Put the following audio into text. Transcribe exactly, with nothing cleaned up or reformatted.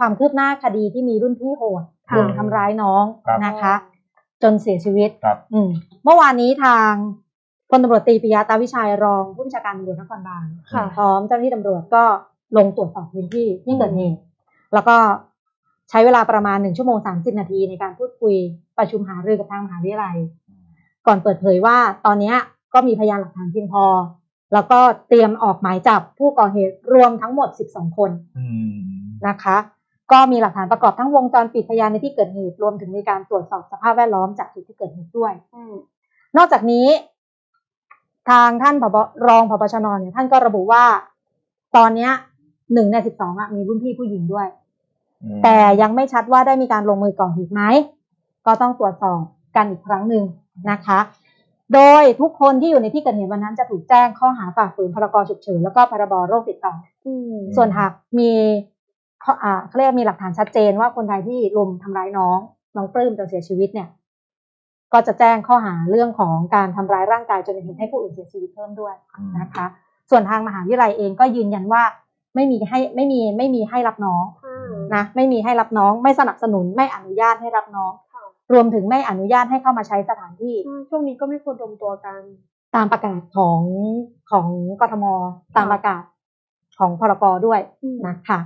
ความคืบหน้าคดีที่มีรุ่นพี่โหดโดนทำร้ายน้องนะคะจนเสียชีวิตเมื่อวานนี้ทางพลตำรวจตรีปิยะตาวิชัยรองผู้บัญชาการตำรวจนครบาลพร้อมเจ้าหน้าที่ตำรวจก็ลงตรวจสอบพื้นที่ที่เกิดเหตุแล้วก็ใช้เวลาประมาณหนึ่งชั่วโมงสามสิบนาทีในการพูดคุยประชุมหารือกับทางมหาวิทยาลัยก่อนเปิดเผยว่าตอนนี้ก็มีพยานหลักฐานเพียงพอแล้วก็เตรียมออกหมายจับผู้ก่อเหตุรวมทั้งหมดสิบสองคนนะคะก็มีหลักฐานประกอบทั้งวงจรปิดพยานในที่เกิดเหตุรวมถึงมีการตรวจสอบสภาพแวดล้อมจากจุดที่เกิดเหตุด้วยนอกจากนี้ทางท่านผบ.รองผบ.ชน.เนี่ยท่านก็ระบุว่าตอนนี้หนึ่งในสิบสองมีรุ่นพี่ผู้หญิงด้วยแต่ยังไม่ชัดว่าได้มีการลงมือก่อเหตุไหมก็ต้องตรวจสอบกันอีกครั้งหนึ่งนะคะโดยทุกคนที่อยู่ในที่เกิดเหตุวันนั้นจะถูกแจ้งข้อหาฝ่าฝืนพรกฉุกเฉินแล้วก็พรบโรคติดต่อส่วนหากมีเขาเรียกมีหลักฐานชัดเจนว่าคนใดที่ลุมทำร้ายน้องน้องปลื้มจนเสียชีวิตเนี่ยก็จะแจ้งข้อหาเรื่องของการทำร้ายร่างกายจนเป็นเหตุให้ผู้อื่นเสียชีวิตเพิ่มด้วยนะคะส่วนทางมหาวิทยาลัยเองก็ยืนยันว่าไม่มีให้ไม่มีไม่มีให้รับน้องนะไม่มีให้รับน้องไม่สนับสนุนไม่อนุญาตให้รับน้องรวมถึงไม่อนุญาตให้เข้ามาใช้สถานที่ช่วงนี้ก็ไม่ควรรวมตัวกันตามประกาศของของกทมตามประกาศของพรกด้วยนะคะ